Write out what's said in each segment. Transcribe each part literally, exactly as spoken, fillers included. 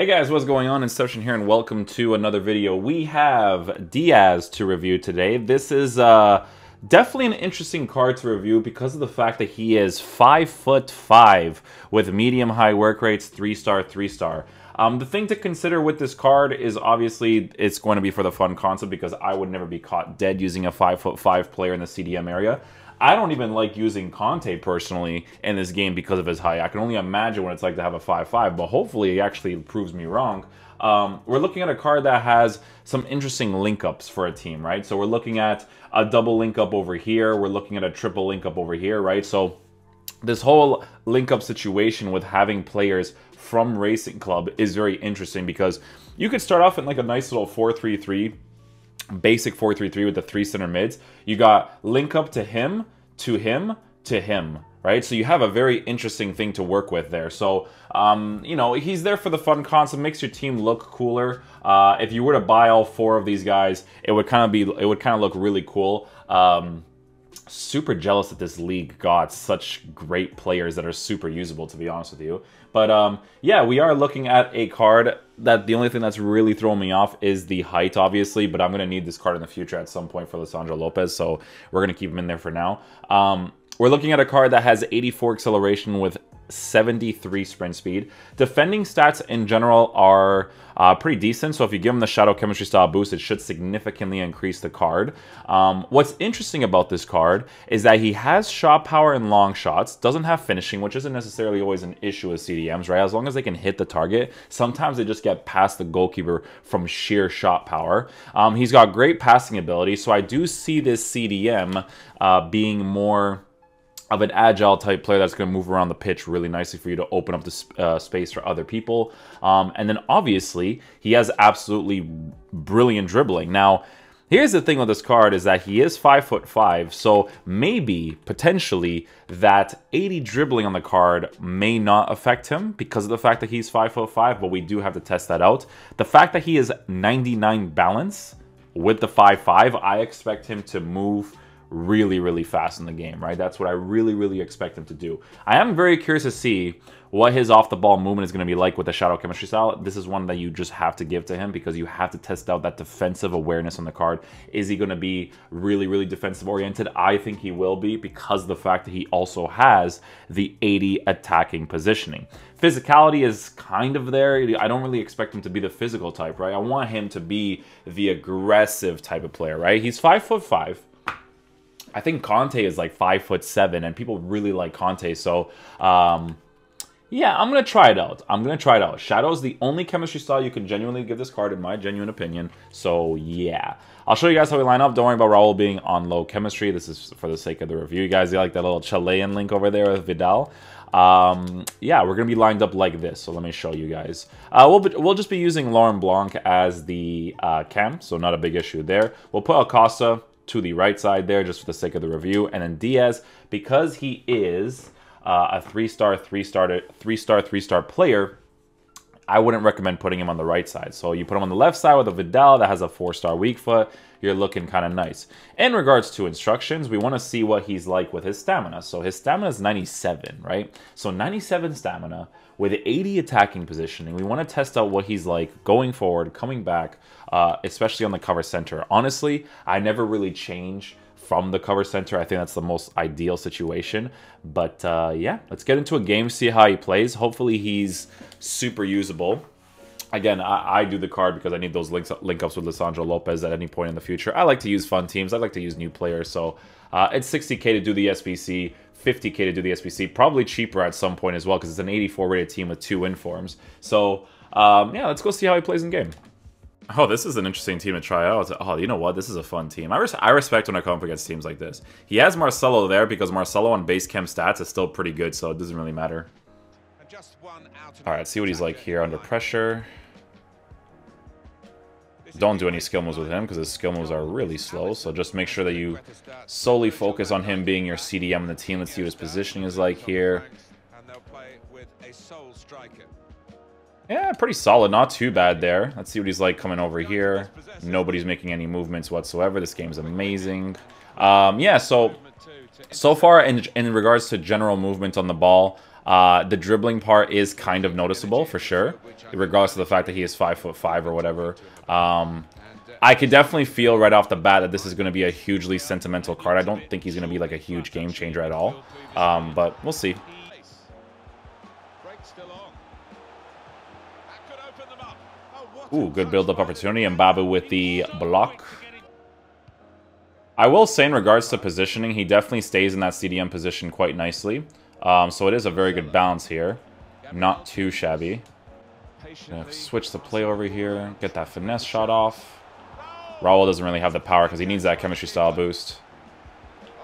Hey guys, what's going on? It's Toshin here and welcome to another video. We have Diaz to review today. This is uh, definitely an interesting card to review because of the fact that he is five foot five with medium-high work rates, three star, three star. Um, the thing to consider with this card is obviously it's going to be for the fun concept because I would never be caught dead using a five foot five player in the C D M area. I don't even like using Conte personally in this game because of his height. I can only imagine what it's like to have a five foot five, but hopefully he actually proves me wrong. Um, we're looking at a card that has some interesting link-ups for a team, right? So we're looking at a double link-up over here. We're looking at a triple link-up over here, right? So this whole link-up situation with having players from Racing Club is very interesting because you could start off in like a nice little four three three. Basic four three three with the three center mids. You got link up to him, to him, to him, right? So you have a very interesting thing to work with there. So, um, you know, he's there for the fun concept, makes your team look cooler. Uh, if you were to buy all four of these guys, it would kind of be, it would kind of look really cool. Um, super jealous that this league got such great players that are super usable, to be honest with you. But um yeah, we are looking at a card that the only thing that's really throwing me off is the height, obviously, but I'm gonna need this card in the future at some point for Lisandro Lopez, so we're gonna keep him in there for now. Um we're looking at a card that has eighty-four acceleration with seventy-three sprint speed. Defending stats in general are uh, pretty decent, so if you give him the shadow chemistry style boost, it should significantly increase the card. Um, what's interesting about this card is that he has shot power and long shots, doesn't have finishing, which isn't necessarily always an issue with C D Ms, right? As long as they can hit the target, sometimes they just get past the goalkeeper from sheer shot power. Um, he's got great passing ability, so I do see this C D M uh, being more of an agile type player that's going to move around the pitch really nicely for you to open up the sp uh, space for other people. Um, and then obviously he has absolutely brilliant dribbling. Now, here's the thing with this card is that he is five foot five, so maybe potentially that eighty dribbling on the card may not affect him because of the fact that he's five foot five. But we do have to test that out. The fact that he is ninety-nine balance with the five five, I expect him to move really, really fast in the game, right? That's what I really, really expect him to do. I am very curious to see what his off-the-ball movement is going to be like with the shadow chemistry style. This is one that you just have to give to him because you have to test out that defensive awareness on the card. Is he going to be really, really defensive-oriented? I think he will be because of the fact that he also has the eighty attacking positioning. Physicality is kind of there. I don't really expect him to be the physical type, right? I want him to be the aggressive type of player, right? He's five foot five. I think Conte is like five foot seven, and people really like Conte. So, um, yeah, I'm gonna try it out. I'm gonna try it out. Shadow's the only chemistry style you can genuinely give this card, in my genuine opinion. So, yeah, I'll show you guys how we line up. Don't worry about Raúl being on low chemistry. This is for the sake of the review. You guys, you like that little Chilean link over there with Vidal? Um, yeah, we're gonna be lined up like this. So let me show you guys. Uh, we'll be, we'll just be using Laurent Blanc as the uh, cam, so not a big issue there. We'll put Acosta to the right side there, just for the sake of the review, and then Diaz, because he is uh, a three-star, three-star, three-star, three-star player. I wouldn't recommend putting him on the right side. So you put him on the left side with a Vidal that has a four-star weak foot. You're looking kind of nice. In regards to instructions, we want to see what he's like with his stamina. So his stamina is ninety-seven, right? So ninety-seven stamina with eighty attacking positioning. We want to test out what he's like going forward, coming back, uh, especially on the cover center. Honestly, I never really change from the cover center. I think that's the most ideal situation. But uh, yeah, let's get into a game, see how he plays. Hopefully he's super usable. Again, I, I do the card because I need those links, link ups with Lisandro Lopez at any point in the future. I like to use fun teams. I like to use new players. So uh, it's sixty K to do the S B C, fifty K to do the S B C. Probably cheaper at some point as well because it's an eighty-four rated team with two informs. So um, yeah, let's go see how he plays in game. Oh, this is an interesting team to try out. Oh, you know what? This is a fun team. I, res I respect when I come up against teams like this. He has Marcelo there because Marcelo on base chem stats is still pretty good, so it doesn't really matter. All right, see what he's like here under pressure. Don't do any skill moves with him because his skill moves are really slow, so just make sure that you solely focus on him being your C D M in the team. Let's see what his positioning is like here. Yeah, pretty solid. Not too bad there. Let's see what he's like coming over here. Nobody's making any movements whatsoever. This game's amazing. Um, yeah, so so far in, in regards to general movement on the ball, Uh, the dribbling part is kind of noticeable for sure, regardless of the fact that he is five foot five or whatever. Um, I could definitely feel right off the bat that this is going to be a hugely sentimental card. I don't think he's going to be like a huge game changer at all, um, but we'll see. Ooh, good build-up opportunity. Mbabu with the block. I will say in regards to positioning, he definitely stays in that C D M position quite nicely. Um, so it is a very good balance here. Not too shabby. Gonna switch the play over here. Get that finesse shot off. Raúl doesn't really have the power because he needs that chemistry style boost.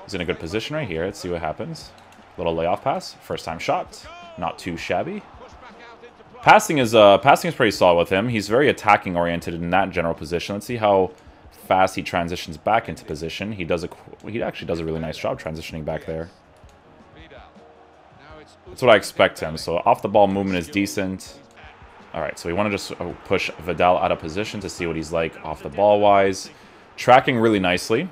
He's in a good position right here. Let's see what happens. Little layoff pass. First time shot. Not too shabby. Passing is uh, passing is pretty solid with him. He's very attacking oriented in that general position. Let's see how fast he transitions back into position. He does a he actually does a really nice job transitioning back there. That's what I expect him. So off the ball movement is decent. All right, so we want to just push Vidal out of position to see what he's like off the ball wise. Tracking really nicely.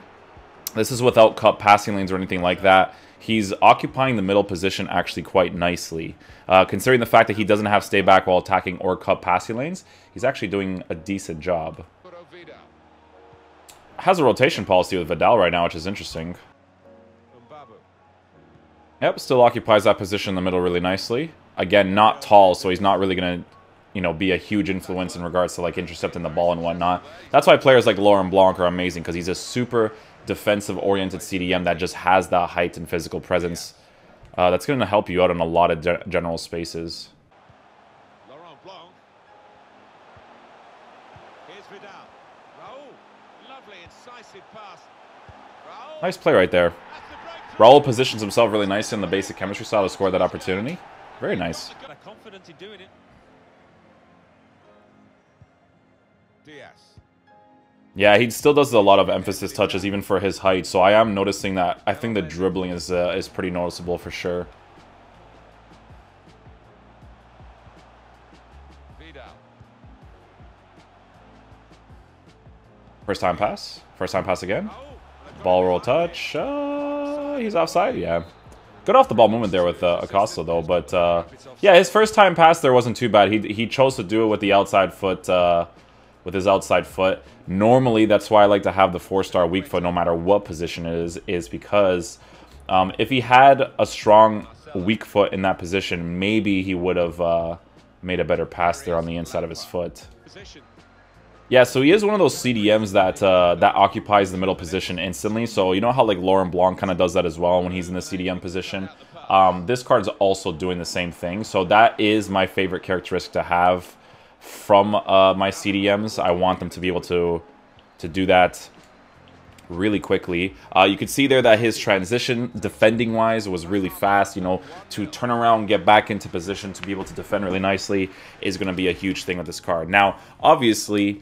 This is without cut passing lanes or anything like that. He's occupying the middle position actually quite nicely. Uh, considering the fact that he doesn't have stay back while attacking or cut passing lanes, he's actually doing a decent job. Has a rotation policy with Vidal right now, which is interesting. Yep, still occupies that position in the middle really nicely. Again, not tall, so he's not really going to, you know, be a huge influence in regards to like intercepting the ball and whatnot. That's why players like Laurent Blanc are amazing, because he's a super defensive-oriented C D M that just has that height and physical presence. Uh, that's going to help you out in a lot of ge general spaces. Laurent Blanc. Here's Vidal. Raúl. Lovely, incisive pass. Raúl. Nice play right there. Raúl positions himself really nicely in the basic chemistry style to score that opportunity. Very nice. They're confident in doing it. Diaz. Yeah, he still does a lot of emphasis touches, even for his height. So I am noticing that. I think the dribbling is uh, is pretty noticeable for sure. First time pass. First time pass again. Ball roll touch. Uh, he's offside. Yeah. Good off the ball movement there with uh, Acosta though. But uh, yeah, his first time pass there wasn't too bad. He he chose to do it with the outside foot. Uh, with his outside foot. Normally, that's why I like to have the four-star weak foot no matter what position it is, is because um, if he had a strong weak foot in that position, maybe he would have uh, made a better pass there on the inside of his foot. Yeah, so he is one of those C D Ms that uh, that occupies the middle position instantly. So you know how like Laurent Blanc kind of does that as well when he's in the C D M position? Um, this card's also doing the same thing. So that is my favorite characteristic to have from uh, my C D Ms. I want them to be able to to do that really quickly. Uh, you could see there that his transition defending wise was really fast. You know, to turn around, get back into position to be able to defend really nicely is going to be a huge thing with this card. Now, obviously,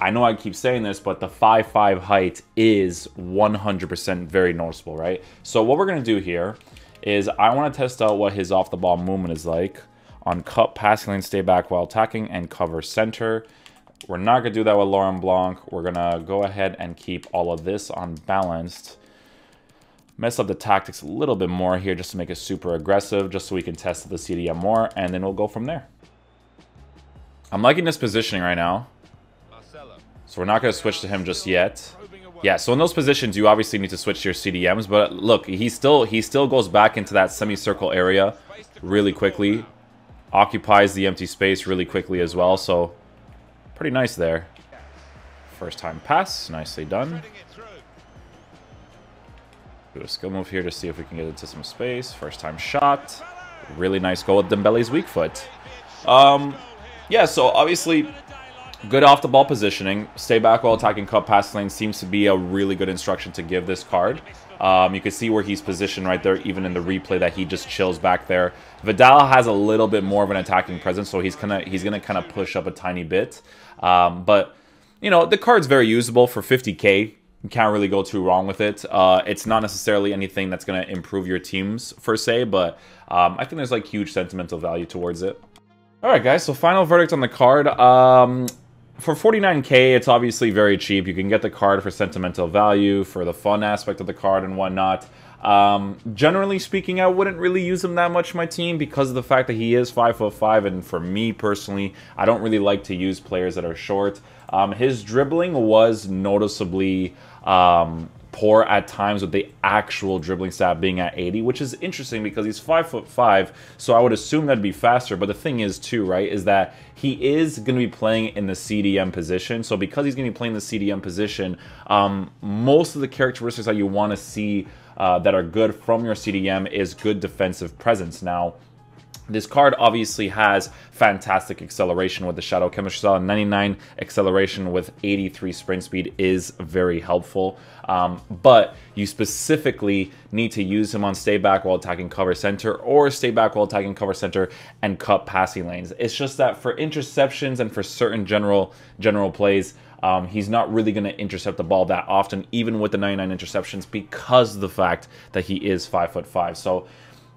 I know I keep saying this, but the five five height is one hundred percent very noticeable, right? So what we're going to do here is I want to test out what his off the ball movement is like on cut passing lane, stay back while attacking, and cover center. We're not going to do that with Laurent Blanc. We're going to go ahead and keep all of this unbalanced. Mess up the tactics a little bit more here just to make it super aggressive, just so we can test the C D M more, and then we'll go from there. I'm liking this positioning right now. So we're not going to switch to him just yet. Yeah, so in those positions, you obviously need to switch to your C D Ms, but look, he still, he still goes back into that semicircle area really quickly. Occupies the empty space really quickly as well, so pretty nice there. First time pass, nicely done. Do a skill move here to see if we can get into some space. First time shot, really nice goal with Dembele's weak foot. Um, yeah, so obviously good off the ball positioning. Stay back while attacking cut pass lane seems to be a really good instruction to give this card. Um, you can see where he's positioned right there, even in the replay, that he just chills back there. Vidal has a little bit more of an attacking presence, so he's gonna he's gonna kind of push up a tiny bit. Um, but you know, the card's very usable for fifty K. You can't really go too wrong with it. Uh, it's not necessarily anything that's gonna improve your teams per se, but um, I think there's like huge sentimental value towards it. All right, guys. So final verdict on the card. Um, For forty-nine K, it's obviously very cheap. You can get the card for sentimental value, for the fun aspect of the card and whatnot. Um, generally speaking, I wouldn't really use him that much in my team because of the fact that he is five foot five, and for me personally, I don't really like to use players that are short. Um, his dribbling was noticeably um, poor at times, with the actual dribbling stat being at eighty, which is interesting because he's five foot five, so I would assume that'd be faster. But the thing is too, right, is that he is going to be playing in the C D M position. So because he's going to be playing the C D M position, um, most of the characteristics that you want to see Uh, that are good from your C D M is good defensive presence. Now, this card obviously has fantastic acceleration with the Shadow Chemistry Style. ninety-nine acceleration with eighty-three sprint speed is very helpful. Um, but you specifically need to use him on stay back while attacking cover center, or stay back while attacking cover center and cut passing lanes. It's just that for interceptions and for certain general, general plays, Um, he's not really going to intercept the ball that often, even with the ninety-nine interceptions, because of the fact that he is five foot five. So,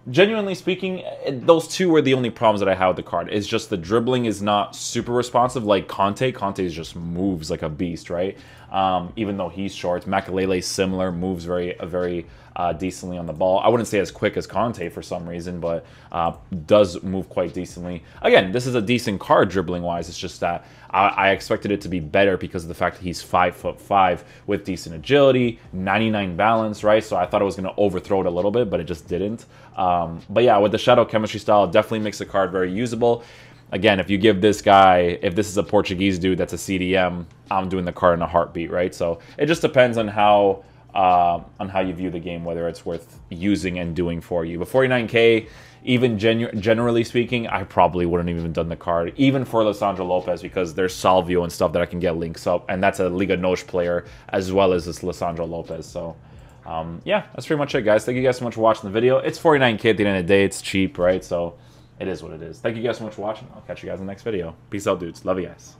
genuinely speaking, those two were the only problems that I had with the card. It's just the dribbling is not super responsive like Conte. Conte just moves like a beast, right? Um, even though he's short. Makalele, similar, moves very, very uh, decently on the ball. I wouldn't say as quick as Conte for some reason, but uh, does move quite decently. Again, this is a decent card dribbling-wise. It's just that I, I expected it to be better because of the fact that he's five foot five with decent agility, ninety-nine balance, right? So I thought it was going to overthrow it a little bit, but it just didn't. Um, but yeah, with the Shadow Chemistry Style, it definitely makes the card very usable. Again, if you give this guy, if this is a Portuguese dude that's a C D M, I'm doing the card in a heartbeat, right? So it just depends on how uh, on how you view the game, whether it's worth using and doing for you. But forty-nine K, even genu generally speaking, I probably wouldn't have even done the card, even for Lisandro Lopez, because there's Salvio and stuff that I can get links up, and that's a Liga N O S player as well as this Lisandro Lopez. So um, yeah, that's pretty much it, guys. Thank you guys so much for watching the video. It's forty-nine K at the end of the day. It's cheap, right? So it is what it is. Thank you guys so much for watching. I'll catch you guys in the next video. Peace out, dudes. Love you guys.